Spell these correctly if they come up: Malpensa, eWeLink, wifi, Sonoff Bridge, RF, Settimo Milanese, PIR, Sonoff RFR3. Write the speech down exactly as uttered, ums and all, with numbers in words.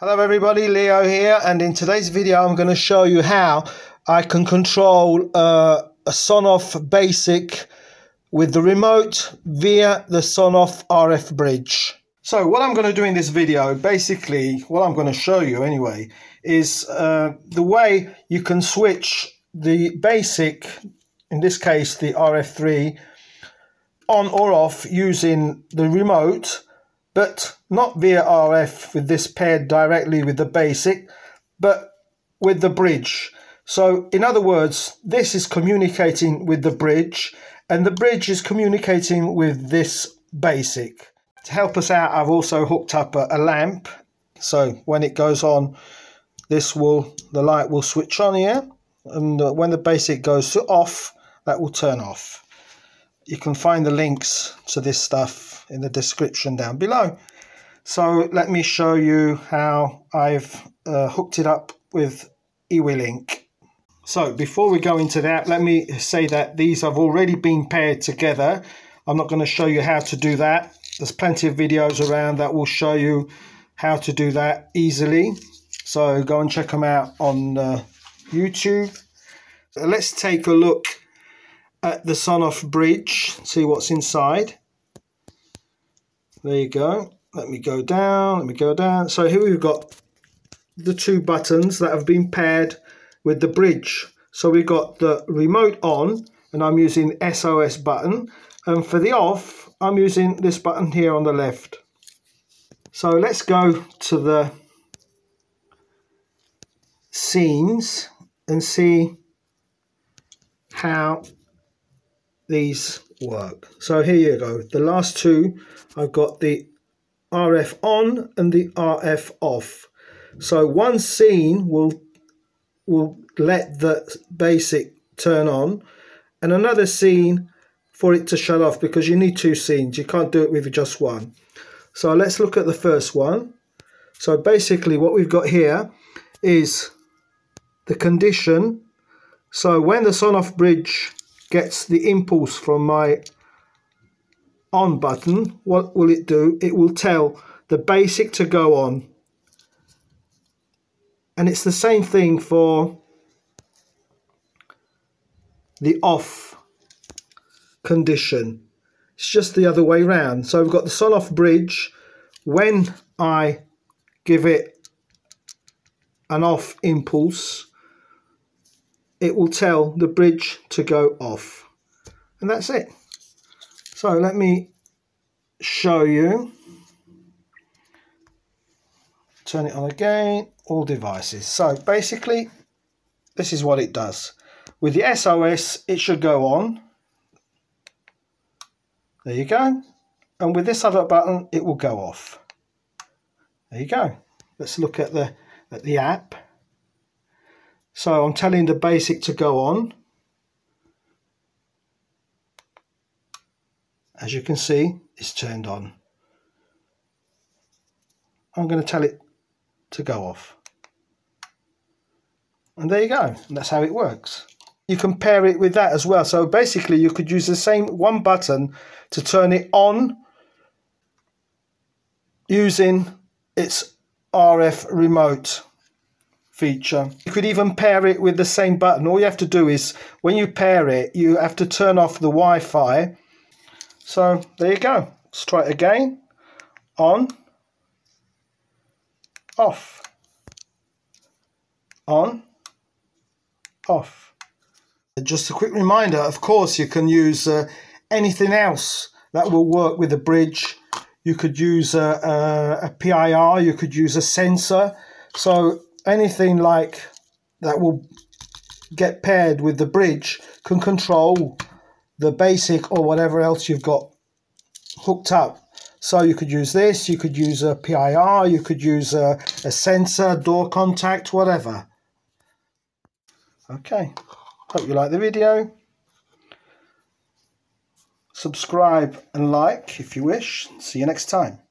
Hello everybody, Leo here, and in today's video I'm going to show you how I can control uh, a Sonoff Basic with the remote via the Sonoff R F bridge. So what I'm going to do in this video, basically what I'm going to show you anyway, is uh, the way you can switch the Basic, in this case the R F three, on or off using the remote, but not via R F with this paired directly with the Basic, but with the bridge. So in other words, this is communicating with the bridge and the bridge is communicating with this Basic. To help us out, I've also hooked up a, a lamp. So when it goes on, this will, the light will switch on here. And when the Basic goes to off, that will turn off. You can find the links to this stuff in the description down below. So let me show you how I've uh, hooked it up with eWeLink. So before we go into that, let me say that these have already been paired together. I'm not going to show you how to do that. There's plenty of videos around that will show you how to do that easily. So go and check them out on uh, YouTube. So let's take a look at the Sonoff bridge, see what's inside. There you go. Let me go down, let me go down. So here we've got the two buttons that have been paired with the bridge. So we've got the remote on, and I'm using the S O S button. And for the off, I'm using this button here on the left. So let's go to the scenes and see how these work. So here you go, the last two, I've got the R F on and the R F off. So one scene will will let the Basic turn on and another scene for it to shut off, because you need two scenes, you can't do it with just one. So let's look at the first one. So basically what we've got here is the condition. So when the Sonoff bridge gets the impulse from my on button, what will it do? It will tell the Basic to go on. And it's the same thing for the off condition. It's just the other way round. So we've got the Sonoff bridge. When I give it an off impulse, it will tell the bridge to go off. And that's it. So let me show you. Turn it on again, all devices. So basically, this is what it does. With the S O S, it should go on. There you go. And with this other button, it will go off. There you go. Let's look at the, at the app. So I'm telling the Basic to go on. As you can see, it's turned on. I'm going to tell it to go off. And there you go. And that's how it works. You can pair it with that as well. So basically you could use the same one button to turn it on using its R F remote feature. You could even pair it with the same button. All you have to do is, when you pair it, you have to turn off the Wi-Fi. So there you go. Let's try it again. On. Off. On. Off. Just a quick reminder, of course, you can use uh, anything else that will work with the bridge. You could use uh, uh, a P I R, you could use a sensor. So anything like that will get paired with the bridge can control the Basic or whatever else you've got hooked up. So you could use this, you could use a P I R, you could use a, a sensor, door contact, whatever. Okay, hope you like the video. Subscribe and like if you wish. See you next time.